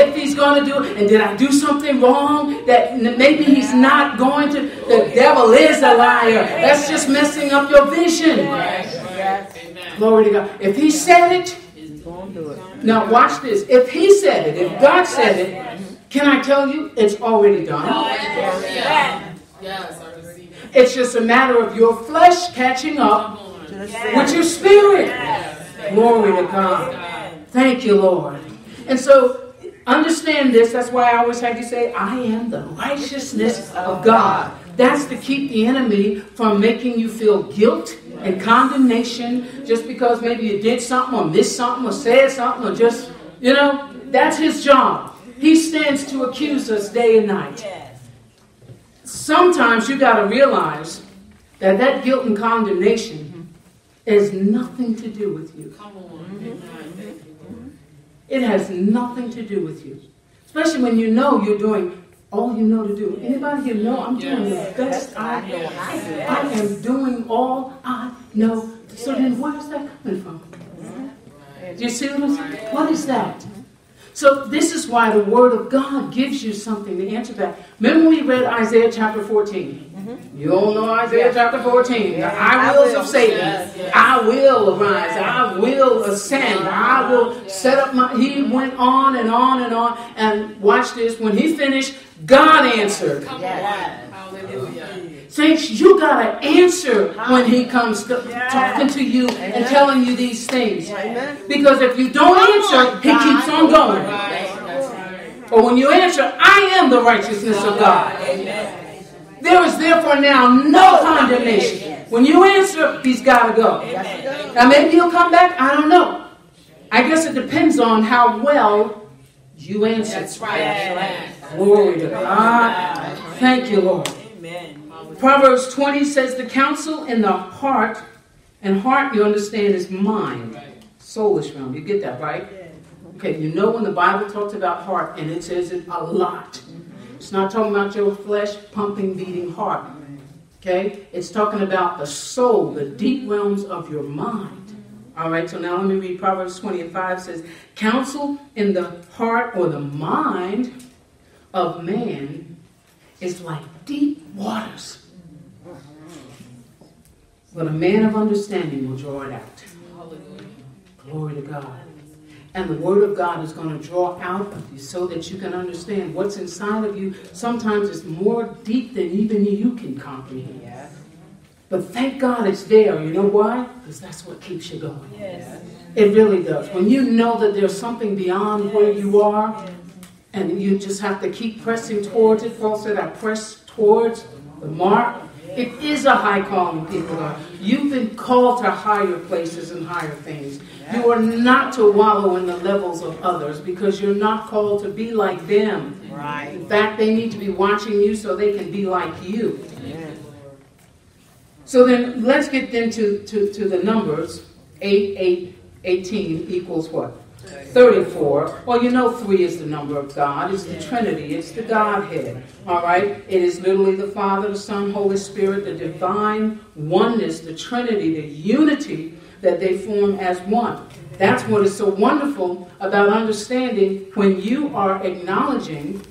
if he's going to do it, and did I do something wrong that maybe he's not going to? The devil is a liar. That's just messing up your vision. Glory to God. If he said it, now watch this. If he said it, if God said it, can I tell you, it's already done. It's just a matter of your flesh catching up with your spirit. Glory to God. Thank you, Lord. And so, understand this. That's why I always have you say, I am the righteousness of God. That's to keep the enemy from making you feel guilt and condemnation just because maybe you did something or missed something or said something or just, you know, that's his job. He stands to accuse us day and night. Sometimes you got to realize that that guilt and condemnation has nothing to do with you. Come on. It has nothing to do with you. Especially when you know you're doing all you know to do. Anybody here know I'm doing the best I know. I am doing all I know. So then where is that coming from? Do you see what I'm saying? What is that? So this is why the Word of God gives you something to answer that. Remember we read Isaiah chapter 14. You all know Isaiah chapter 14. The I wills of Satan. I will arise. I will ascend. I will set up my... He went on and on and on. And watch this. When he finished, God answered. Saints, you got to answer when he comes to talking to you and telling you these things. Because if you don't answer, he keeps on going. But when you answer, I am the righteousness of God. There is therefore now no condemnation. When you answer, he's got to go. Now maybe he'll come back. I don't know. I guess it depends on how well you answer. That's right. Glory to God. Thank you, Lord. Proverbs 20 says the counsel in the heart, and heart, you understand, is mind, soulish realm. You get that, right? Okay, you know when the Bible talks about heart, and it says it a lot. It's not talking about your flesh, pumping, beating heart. Okay? It's talking about the soul, the deep realms of your mind. All right, so now let me read Proverbs 25 says, counsel in the heart or the mind of man is like deep waters. But a man of understanding will draw it out. Glory to God. And the Word of God is going to draw out of you so that you can understand what's inside of you. Sometimes it's more deep than even you can comprehend. Yes. But thank God it's there. You know why? Because that's what keeps you going. Yes. It really does. Yes. When you know that there's something beyond where you are, and you just have to keep pressing towards it. Paul said, I press towards the mark. It is a high calling, people are. You've been called to higher places and higher things. You are not to wallow in the levels of others because you're not called to be like them. Right. In fact, they need to be watching you so they can be like you. Amen. So then let's get into to the numbers. 8, 8, 18 equals what? 34. Well, you know 3 is the number of God. It's the Trinity. It's the Godhead. All right? It is literally the Father, the Son, Holy Spirit, the divine oneness, the Trinity, the unity that they form as one. That's what is so wonderful about understanding when you are acknowledging,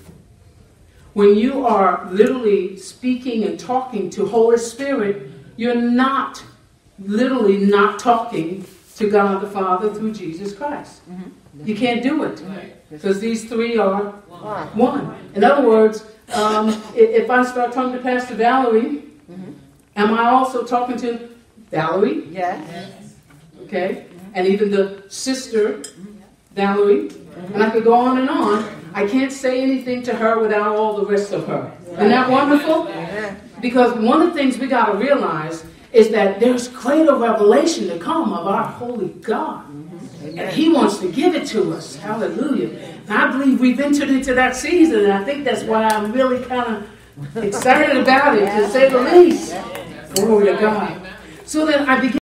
when you are literally speaking and talking to Holy Spirit, you're not literally not talking to God the Father through Jesus Christ. You can't do it. Because these three are one. In other words, if I start talking to Pastor Valerie, am I also talking to Valerie? Yes. Okay? And even the sister, Valerie. And I could go on and on. I can't say anything to her without all the rest of her. Isn't that wonderful? Because one of the things we got to realize is that there's greater revelation to come of our holy God. And he wants to give it to us. Hallelujah. And I believe we've entered into that season, and I think that's why I'm really kind of excited about it, to say the least. Glory to God. So then I began